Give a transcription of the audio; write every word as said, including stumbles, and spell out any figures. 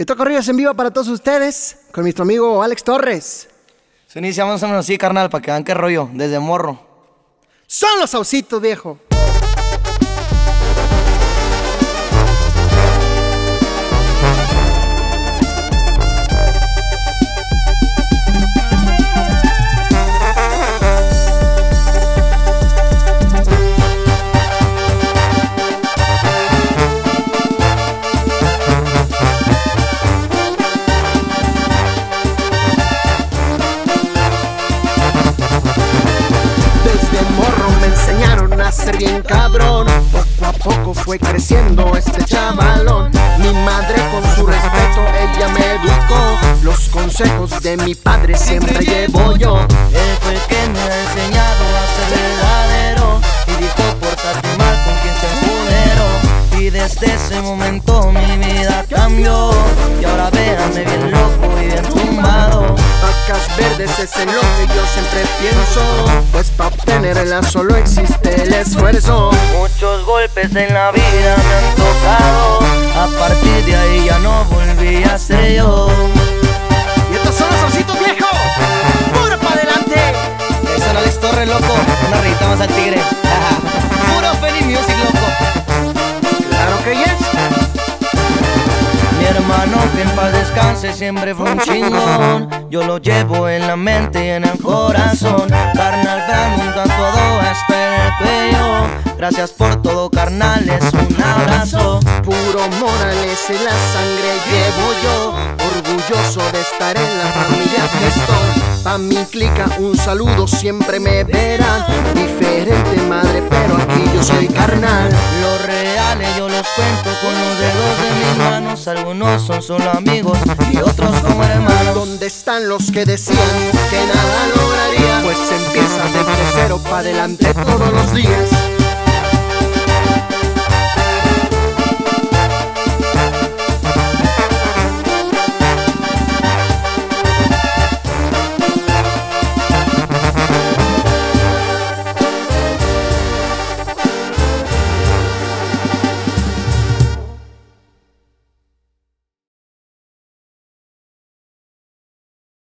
Esta corrida es en vivo para todos ustedes, con nuestro amigo Alex Torres. Se iniciamos así, carnal, para que vean qué rollo, desde morro. ¡Son los saucitos, viejo! Bien cabrón, poco a poco fue creciendo este chavalón. Mi madre con su respeto, ella me educó. Los consejos de mi padre siempre llevo yo. Él fue el que me ha enseñado a ser verdadero y dijo pórtate mal con quien se empoderó. Y desde ese momento mi vida cambió y ahora véanme bien loco y bien tumbado. Vacas verdes es en lo que yo siempre pienso, pues pa' obtenerla solo existe el esfuerzo. Muchos golpes en la vida me han tocado, a partir de ahí ya no volví a ser yo. Y estos son los ositos viejos, puro pa' adelante. Eso era Alex Torres, loco, una rita más al tigre. Puro feliz music, loco. Claro que yes. Mi hermano que en paz descanse siempre fue un chingón. Yo lo llevo en la mente y en el corazón. Carnal, dame un tatuado hasta en el cuello. Gracias por todo, carnal, es un abrazo. Puro Morales en la sangre llevo yo, orgulloso de estar en la familia que estoy. Pa' mi clica un saludo, siempre me verán. Diferente madre, pero aquí yo soy carnal. Los reales yo los cuento con los dedos de mis manos. Algunos son solo amigos y otros como hermanos. ¿Dónde están los que decían que nada lograrían? Pues empieza desde cero pa' adelante todos los días.